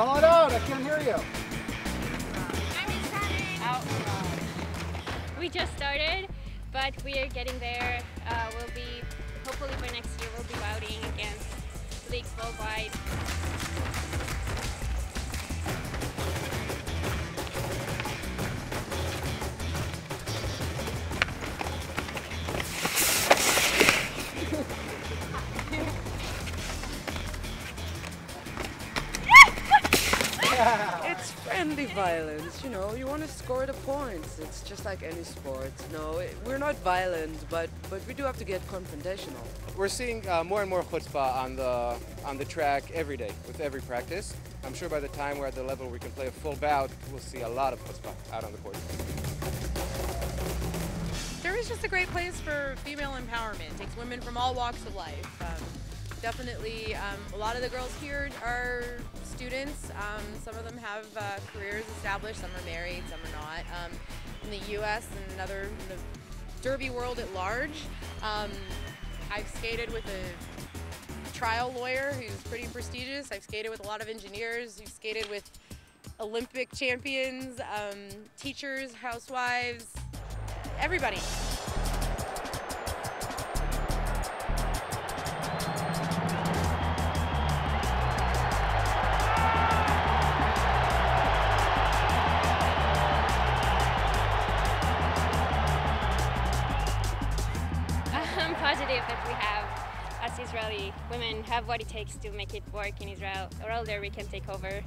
Come on out, I can't hear you. We just started, but we are getting there. We'll be, hopefully by next year, we'll be routing against leagues worldwide. It's friendly violence, you know, you want to score the points. It's just like any sport. No, we're not violent, but we do have to get confrontational. We're seeing more and more chutzpah on the track every day, with every practice. I'm sure by the time we're at the level where we can play a full bout, we'll see a lot of chutzpah out on the court. Derby is just a great place for female empowerment. It takes women from all walks of life. Definitely, a lot of the girls here are students. Some of them have careers established, some are married, some are not. In the U.S. and in the derby world at large, I've skated with a trial lawyer who's pretty prestigious. I've skated with a lot of engineers. I've skated with Olympic champions, teachers, housewives, everybody. I'm positive that we have, as Israeli women, have what it takes to make it work in Israel, or else we can take over.